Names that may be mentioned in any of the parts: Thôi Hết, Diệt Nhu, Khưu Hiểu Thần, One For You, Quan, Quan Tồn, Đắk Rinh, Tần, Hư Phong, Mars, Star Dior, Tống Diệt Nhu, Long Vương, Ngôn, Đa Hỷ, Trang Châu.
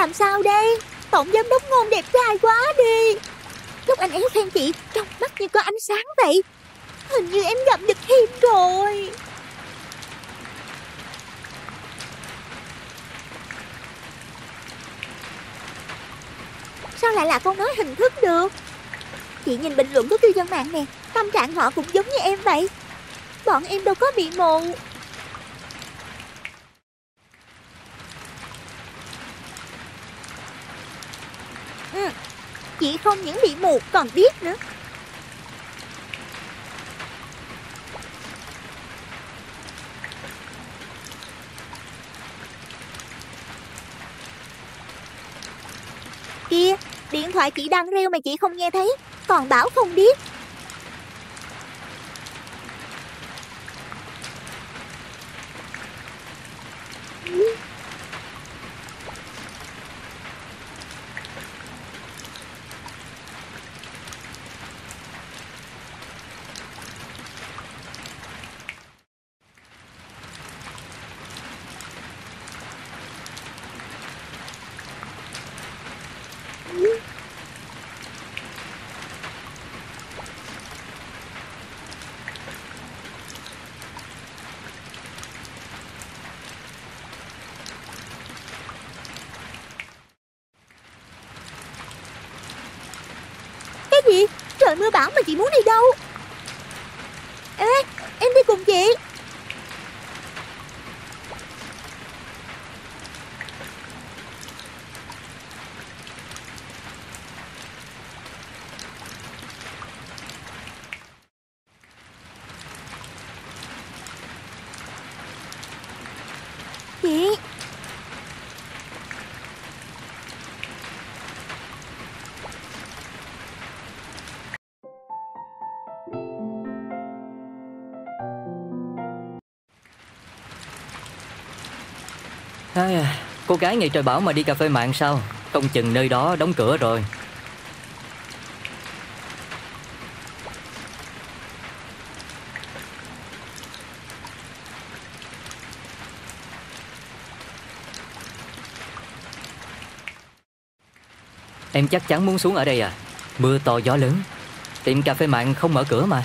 làm sao đây? Tổng giám đốc Ngôn đẹp trai quá đi. Lúc anh ấy khen chị, trong mắt như có ánh sáng vậy. Hình như em gặp được Hiên rồi. Sao lại là câu nói hình thức được? Chị nhìn bình luận của cư dân mạng nè, tâm trạng họ cũng giống như em vậy. Bọn em đâu có bị mù. Chị không những bị mù còn điếc nữa. Kia, điện thoại chị đang reo mà chị không nghe thấy, còn bảo không điếc. Trời mưa bão mà chị muốn đi đâu? Ê, em đi cùng chị. Chị cô gái ngày trời bão mà đi cà phê mạng sao? Không chừng nơi đó đóng cửa rồi. Em chắc chắn muốn xuống ở đây à? Mưa to gió lớn, tiệm cà phê mạng không mở cửa mà.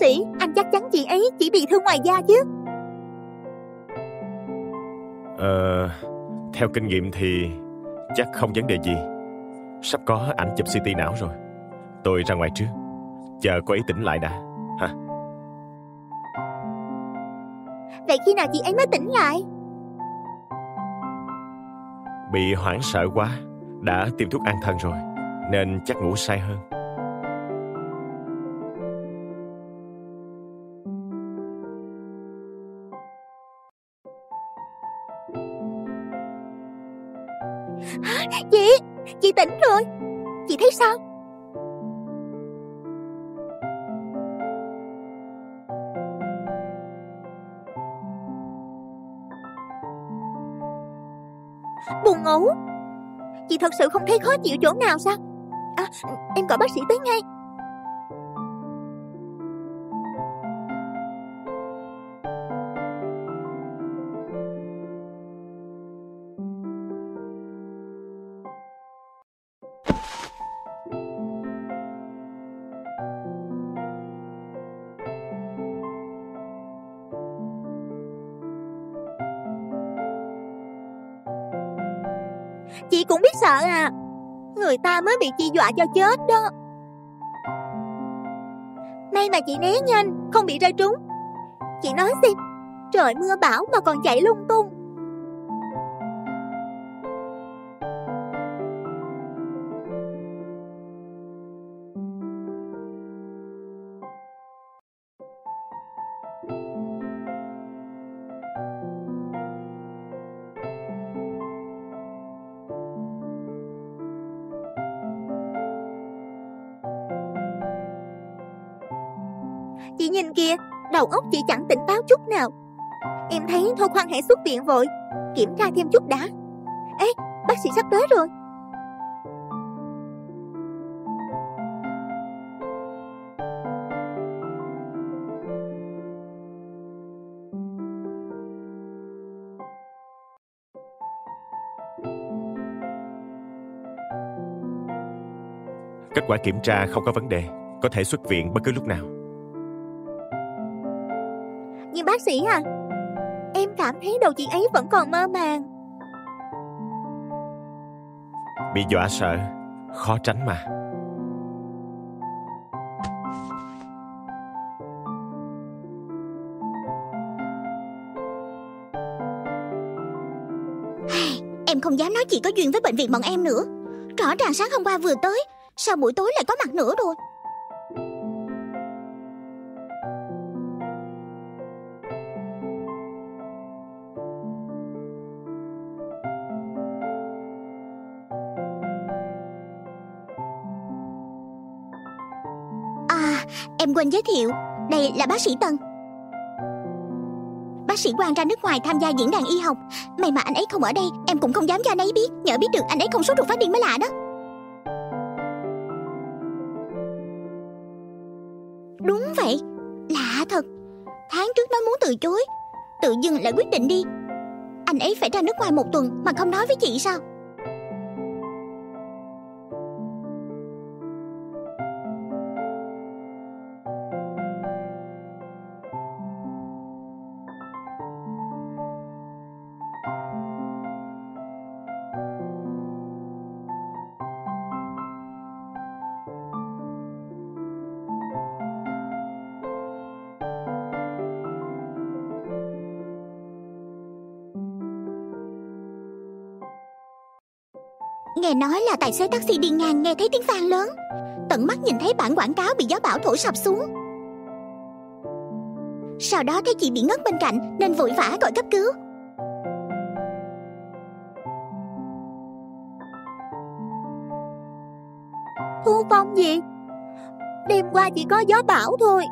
sĩ, anh chắc chắn chị ấy chỉ bị thương ngoài da chứ? Theo kinh nghiệm thì chắc không vấn đề gì. Sắp có ảnh chụp CT não rồi. Tôi ra ngoài trước, chờ cô ấy tỉnh lại đã. Hả? Vậy khi nào chị ấy mới tỉnh lại? Bị hoảng sợ quá, đã tiêm thuốc an thần rồi, nên chắc ngủ say hơn. Chị tỉnh rồi. Chị thấy sao? Buồn ngủ. Chị thật sự không thấy khó chịu chỗ nào sao? Em gọi bác sĩ tới ngay. Chị cũng biết sợ à? Người ta mới bị chị dọa cho chết đó. May mà chị né nhanh, không bị rơi trúng. Chị nói xem, trời mưa bão mà còn chạy lung tung. Chị nhìn kìa, đầu óc chị chẳng tỉnh táo chút nào. Em thấy thôi khoan hãy xuất viện vội, kiểm tra thêm chút đã. Ê, bác sĩ sắp tới rồi. Kết quả kiểm tra không có vấn đề, có thể xuất viện bất cứ lúc nào. Nhưng bác sĩ à, em cảm thấy đầu chị ấy vẫn còn mơ màng. Bị dọa sợ, khó tránh mà. Em không dám nói chị có duyên với bệnh viện bọn em nữa. Rõ ràng sáng hôm qua vừa tới, sao buổi tối lại có mặt nữa rồi? Em quên giới thiệu, đây là bác sĩ Tần. Bác sĩ Quan ra nước ngoài tham gia diễn đàn y học. May mà anh ấy không ở đây, em cũng không dám cho anh ấy biết. Nhỡ biết được anh ấy không sốt ruột phát điên mới lạ đó. Đúng vậy, lạ thật. Tháng trước nó muốn từ chối, tự dưng lại quyết định đi. Anh ấy phải ra nước ngoài một tuần mà không nói với chị sao? Nghe nói là tài xế taxi đi ngang nghe thấy tiếng vang lớn, tận mắt nhìn thấy bản quảng cáo bị gió bão thổi sập xuống. Sau đó thấy chị bị ngất bên cạnh nên vội vã gọi cấp cứu. Hư Phong gì? Đêm qua chỉ có gió bão thôi.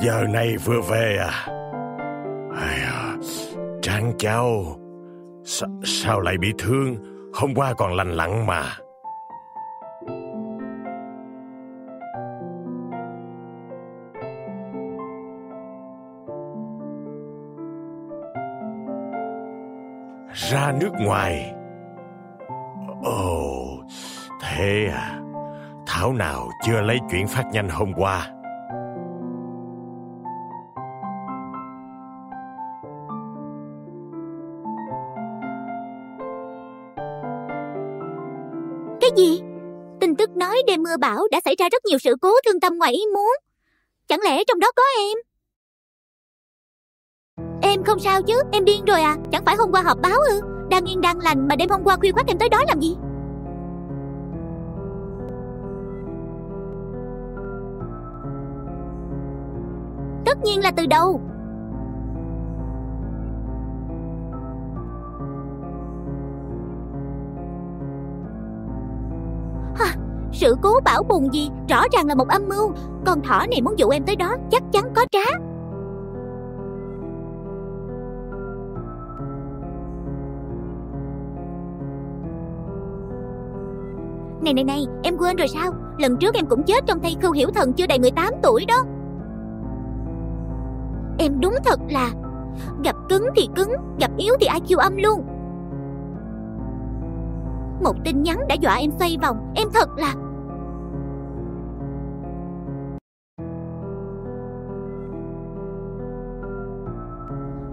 giờ này vừa về à? Trang Châu, sao lại bị thương? Hôm qua còn lành lặn mà. Ra nước ngoài. Ồ, thế à? Thảo nào chưa lấy chuyển phát nhanh hôm qua. Cái gì? Tin tức nói đêm mưa bão đã xảy ra rất nhiều sự cố thương tâm ngoài ý muốn. Chẳng lẽ trong đó có em? Em không sao chứ? Em điên rồi à? Chẳng phải hôm qua họp báo ư? Đang yên đang lành mà đêm hôm qua khuya khoắt em tới đó làm gì? Tất nhiên là từ đầu. Sự cố bão bùng gì, rõ ràng là một âm mưu. Con thỏ này muốn dụ em tới đó, chắc chắn có trá. Này, em quên rồi sao? Lần trước em cũng chết trong tay Khưu Hiểu Thần chưa đầy 18 tuổi đó. Em đúng thật là gặp cứng thì cứng, gặp yếu thì IQ âm luôn. Một tin nhắn đã dọa em xoay vòng. Em thật là...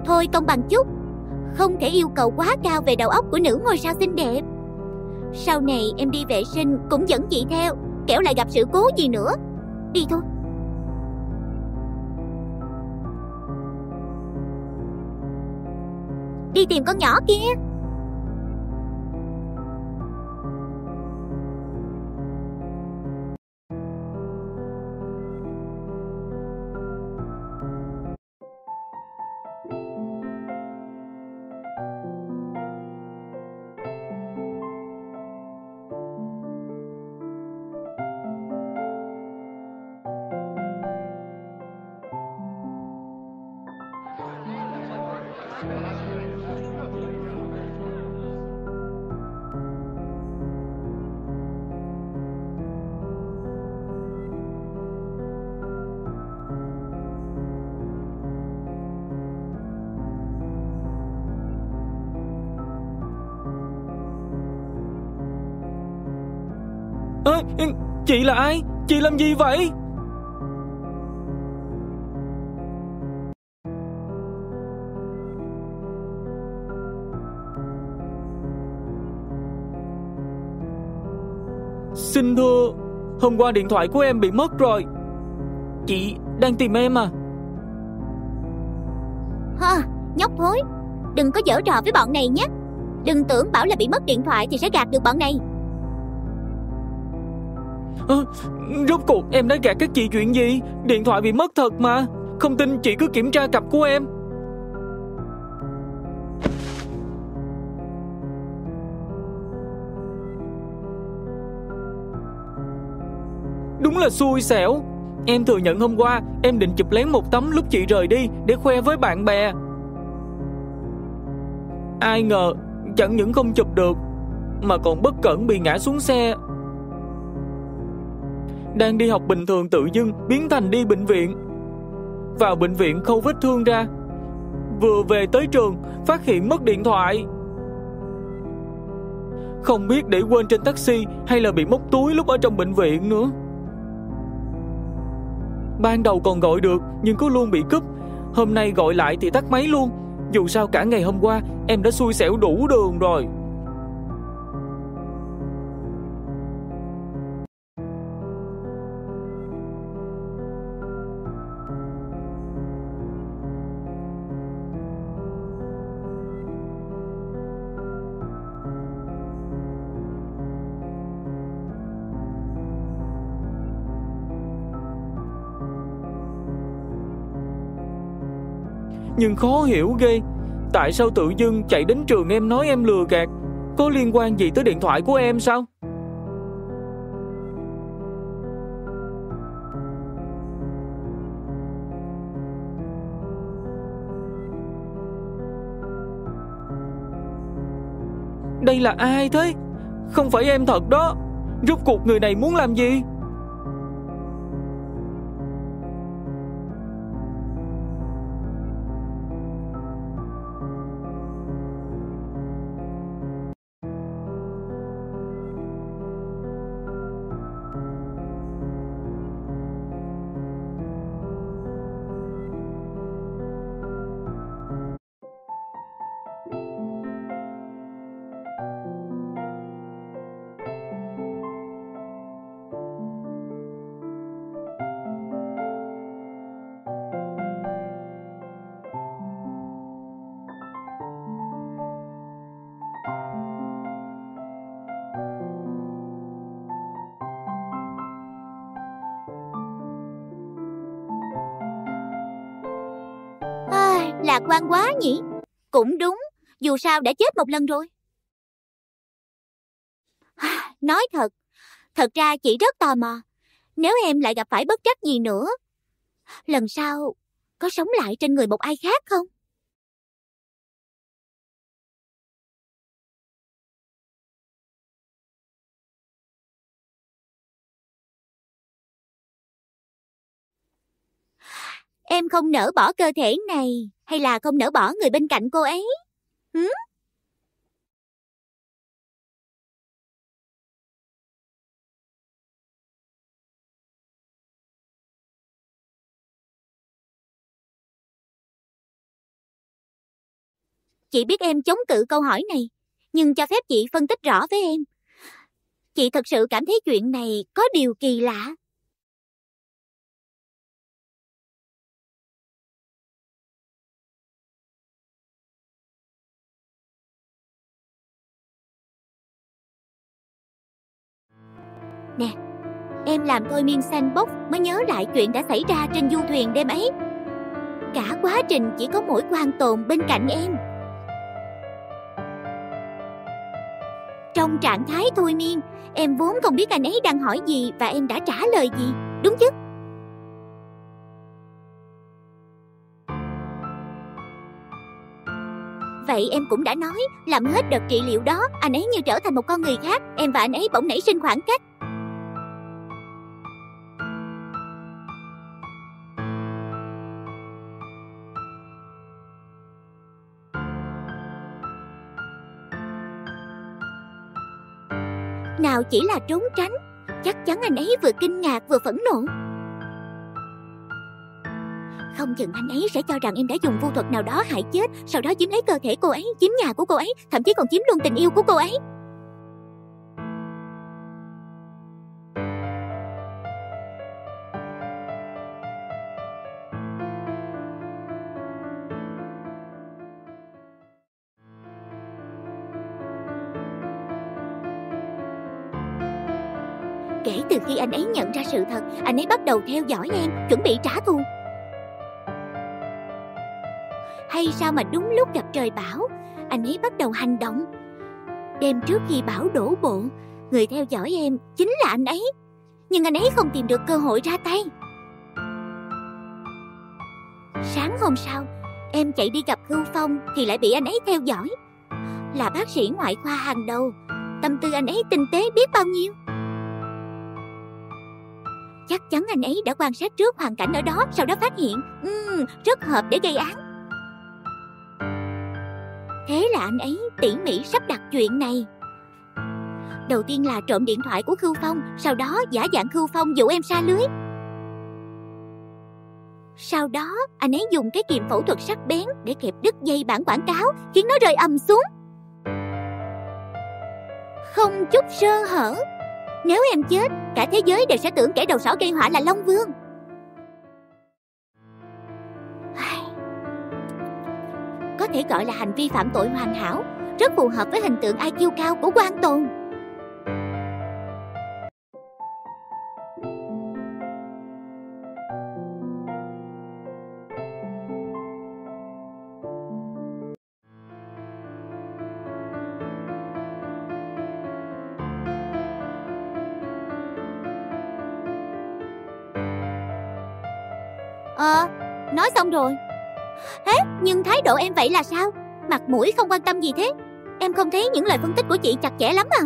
Thôi công bằng chút, không thể yêu cầu quá cao về đầu óc của nữ ngôi sao xinh đẹp. Sau này em đi vệ sinh cũng dẫn chị theo, kẻo lại gặp sự cố gì nữa. Đi thôi. Đi tìm con nhỏ kia. Chị là ai? Chị làm gì vậy? Xin thưa, hôm qua điện thoại của em bị mất rồi. Chị đang tìm em à? Nhóc thối, đừng có giở trò với bọn này nhé. Đừng tưởng bảo là bị mất điện thoại thì sẽ gạt được bọn này. Rốt cuộc em đã gạt các chị chuyện gì? Điện thoại bị mất thật mà. Không tin chị cứ kiểm tra cặp của em. Đúng là xui xẻo. Em thừa nhận hôm qua em định chụp lén một tấm lúc chị rời đi để khoe với bạn bè. Ai ngờ chẳng những không chụp được mà còn bất cẩn bị ngã xuống xe. Đang đi học bình thường tự dưng biến thành đi bệnh viện. Vào bệnh viện khâu vết thương ra. Vừa về tới trường phát hiện mất điện thoại. Không biết để quên trên taxi hay là bị móc túi lúc ở trong bệnh viện nữa. Ban đầu còn gọi được nhưng cứ luôn bị cúp. Hôm nay gọi lại thì tắt máy luôn. Dù sao cả ngày hôm qua em đã xui xẻo đủ đường rồi. Nhưng khó hiểu ghê. Tại sao tự dưng chạy đến trường em nói em lừa gạt? Có liên quan gì tới điện thoại của em sao? Đây là ai thế? Không phải em thật đó. Rốt cuộc người này muốn làm gì? Lạc quan quá nhỉ. Cũng đúng, dù sao đã chết một lần rồi. Nói thật, thật ra chị rất tò mò, nếu em lại gặp phải bất trắc gì nữa, lần sau có sống lại trên người một ai khác không? Em không nỡ bỏ cơ thể này, hay là không nỡ bỏ người bên cạnh cô ấy? Chị biết em chống cự câu hỏi này, nhưng cho phép chị phân tích rõ với em. Chị thật sự cảm thấy chuyện này có điều kỳ lạ. Nè, em làm thôi miên sandbox mới nhớ lại chuyện đã xảy ra trên du thuyền đêm ấy. Cả quá trình chỉ có mỗi Quan Tồn bên cạnh em. Trong trạng thái thôi miên, em vốn không biết anh ấy đang hỏi gì và em đã trả lời gì, đúng chứ? Vậy em cũng đã nói, làm hết đợt trị liệu đó, anh ấy như trở thành một con người khác, em và anh ấy bỗng nảy sinh khoảng cách. Nào chỉ là trốn tránh, chắc chắn anh ấy vừa kinh ngạc vừa phẫn nộ. Không chừng anh ấy sẽ cho rằng em đã dùng vô thuật nào đó hại chết, sau đó chiếm lấy cơ thể cô ấy, chiếm nhà của cô ấy, thậm chí còn chiếm luôn tình yêu của cô ấy. Kể từ khi anh ấy nhận ra sự thật, anh ấy bắt đầu theo dõi em, chuẩn bị trả thù. Hay sao mà đúng lúc gặp trời bão, anh ấy bắt đầu hành động. Đêm trước khi bão đổ bộ, người theo dõi em chính là anh ấy. Nhưng anh ấy không tìm được cơ hội ra tay. Sáng hôm sau, em chạy đi gặp Hư Phong thì lại bị anh ấy theo dõi. Là bác sĩ ngoại khoa hàng đầu, tâm tư anh ấy tinh tế biết bao nhiêu. Chắc chắn anh ấy đã quan sát trước hoàn cảnh ở đó, sau đó phát hiện rất hợp để gây án. Thế là anh ấy tỉ mỉ sắp đặt chuyện này. Đầu tiên là trộm điện thoại của Hư Phong, sau đó giả dạng Hư Phong dụ em sa lưới. Sau đó anh ấy dùng cái kìm phẫu thuật sắc bén để kẹp đứt dây bảng quảng cáo, khiến nó rơi ầm xuống, không chút sơ hở. Nếu em chết, cả thế giới đều sẽ tưởng kẻ đầu sỏ gây họa là Long Vương. Có thể gọi là hành vi phạm tội hoàn hảo, rất phù hợp với hình tượng IQ cao của Quan Tồn. Nói xong rồi. Thế nhưng thái độ em vậy là sao? Mặt mũi không quan tâm gì thế? Em không thấy những lời phân tích của chị chặt chẽ lắm à?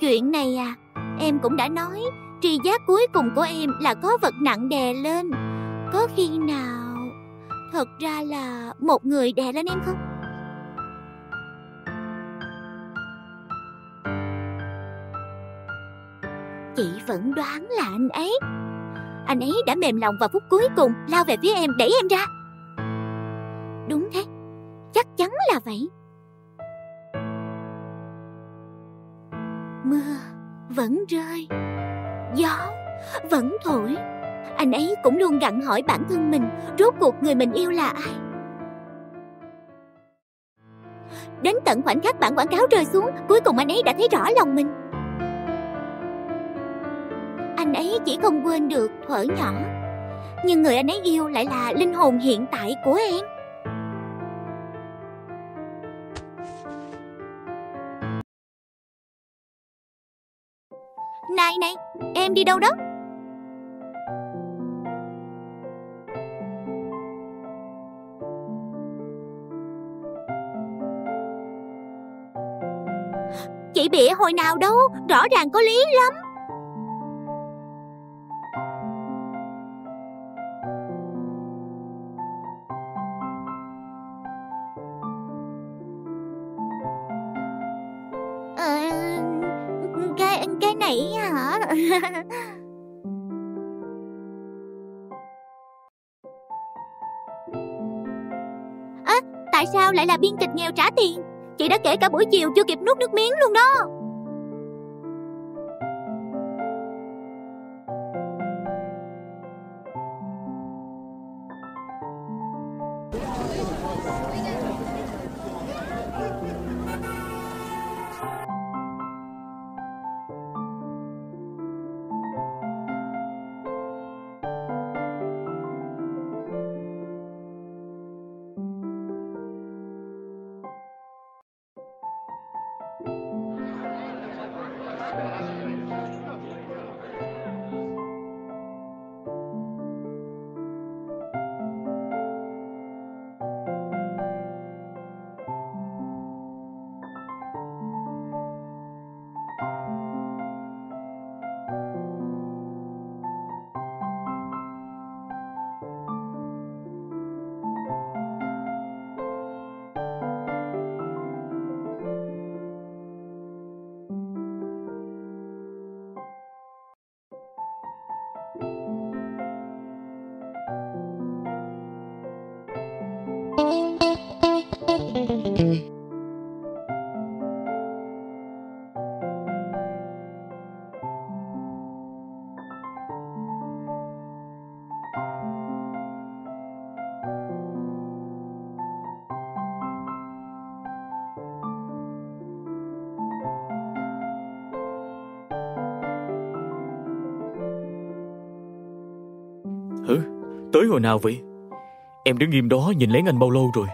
Chuyện này à, em cũng đã nói, tri giác cuối cùng của em là có vật nặng đè lên. Có khi nào thật ra là một người đè lên em không? Chị vẫn đoán là anh ấy. Anh ấy đã mềm lòng vào phút cuối cùng, lao về phía em, đẩy em ra. Đúng thế, chắc chắn là vậy. Mưa vẫn rơi, gió vẫn thổi. Anh ấy cũng luôn gặng hỏi bản thân mình, rốt cuộc người mình yêu là ai. Đến tận khoảnh khắc bản quảng cáo rơi xuống, cuối cùng anh ấy đã thấy rõ lòng mình. Anh ấy chỉ không quên được thuở nhỏ, nhưng người anh ấy yêu lại là linh hồn hiện tại của em. Này, em đi đâu đó? Chị bịa hồi nào đâu, rõ ràng có lý lắm. Cái này hả? À, tại sao lại là biên kịch nghèo trả tiền? Chị đã kể cả buổi chiều chưa kịp nuốt nước miếng luôn đó. Tới hồi nào vậy? Em đứng im đó nhìn lén anh bao lâu rồi?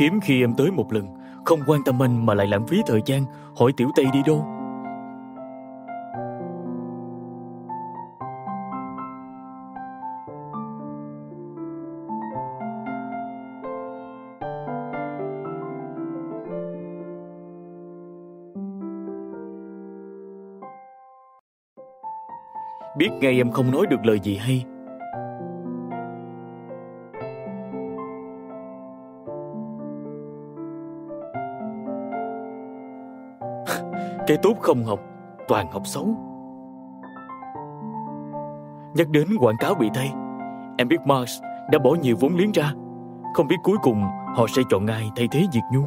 Hiếm khi em tới một lần, không quan tâm anh mà lại lãng phí thời gian hỏi tiểu Tây đi đâu. Biết ngay em không nói được lời gì hay. Cái tốt không học, toàn học xấu. Nhắc đến quảng cáo bị thay, em biết Mars đã bỏ nhiều vốn liếng ra. Không biết cuối cùng họ sẽ chọn ai thay thế Diệt Nhu.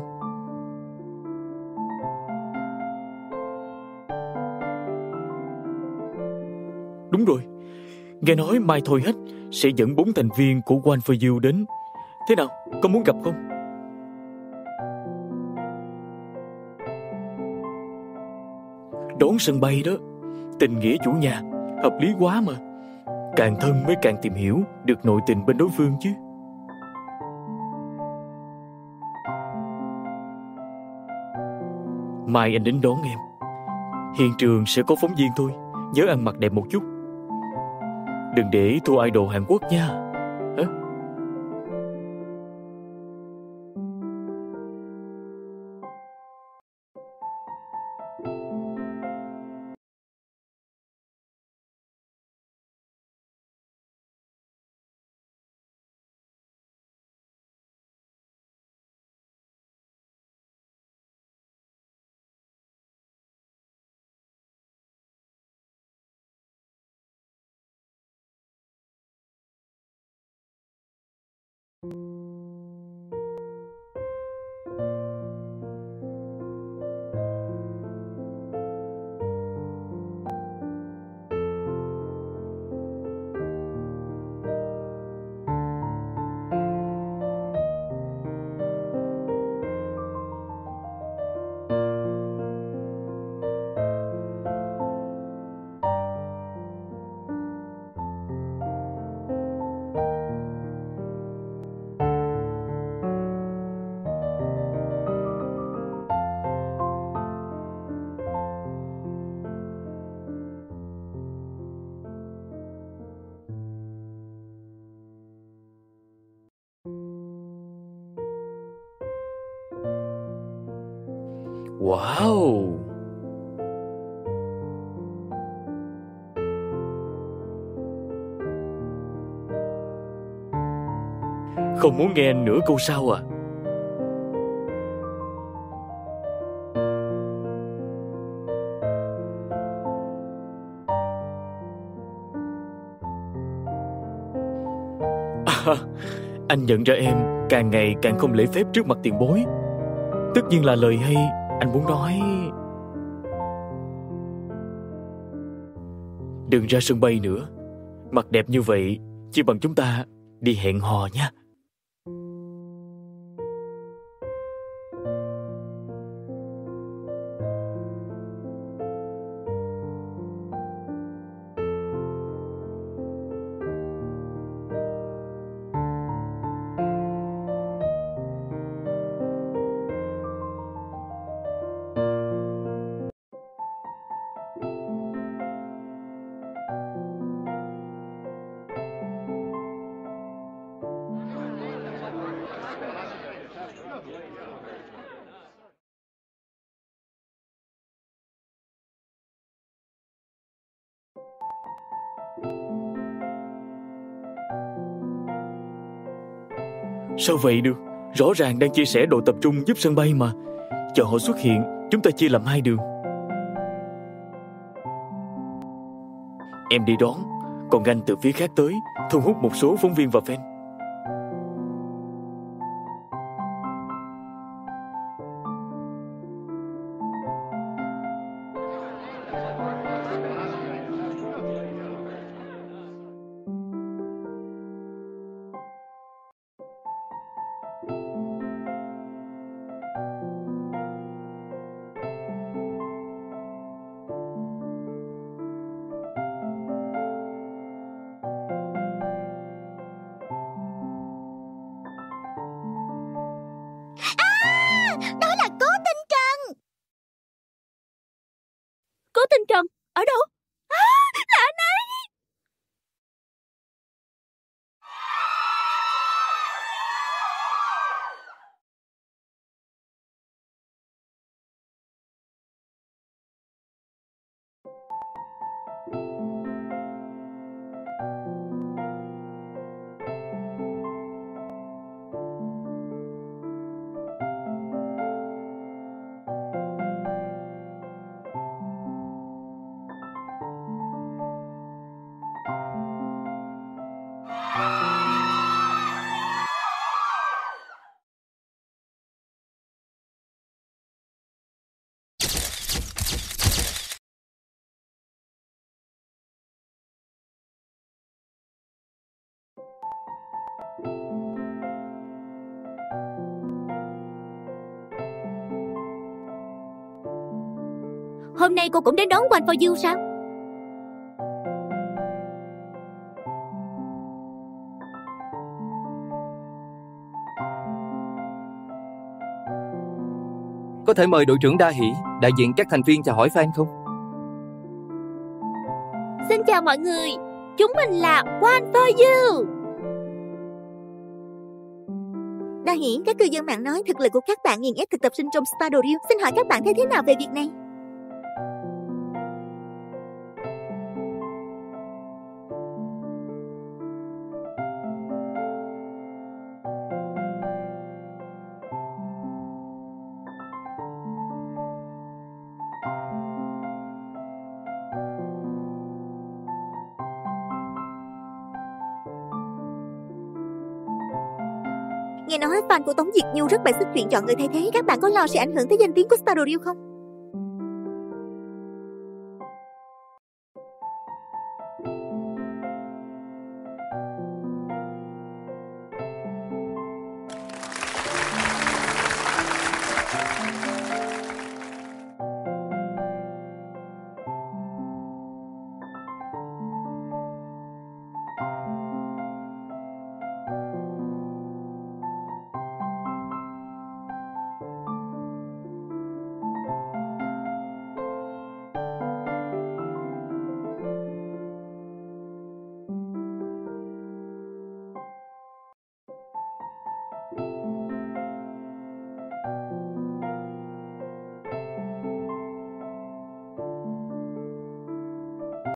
Đúng rồi, nghe nói mai Thôi Hết sẽ dẫn 4 thành viên của One For You đến. Thế nào, có muốn gặp không? Đón sân bay đó, tình nghĩa chủ nhà, hợp lý quá mà. Càng thân mới càng tìm hiểu được nội tình bên đối phương chứ. Mai anh đến đón em. Hiện trường sẽ có phóng viên thôi, nhớ ăn mặc đẹp một chút. Đừng để thua idol Hàn Quốc nha. Hả? Wow! Không muốn nghe nửa câu sau à? Anh nhận ra em càng ngày càng không lễ phép trước mặt tiền bối. Tất nhiên là lời hay anh muốn nói. Đừng ra sân bay nữa. Mặt đẹp như vậy, chỉ bằng chúng ta đi hẹn hò nha. Sao vậy được? Rõ ràng đang chia sẻ độ tập trung giúp sân bay mà. Chờ họ xuất hiện, chúng ta chia làm hai đường. Em đi đón, còn anh từ phía khác tới, thu hút một số phóng viên và fan. Hôm nay cô cũng đến đón One For You sao? Có thể mời đội trưởng Đa Hỷ đại diện các thành viên chào hỏi fan không? Xin chào mọi người, chúng mình là One For You. Đa Hỷ, các cư dân mạng nói thực lực của các bạn nghiền ép thực tập sinh trong Star Dior. Xin hỏi các bạn thấy thế nào về việc này? Nghe nói fan của Tống Diệt Nhu rất bài xích chuyện chọn người thay thế. Các bạn có lo sẽ ảnh hưởng tới danh tiếng của Star Dior không?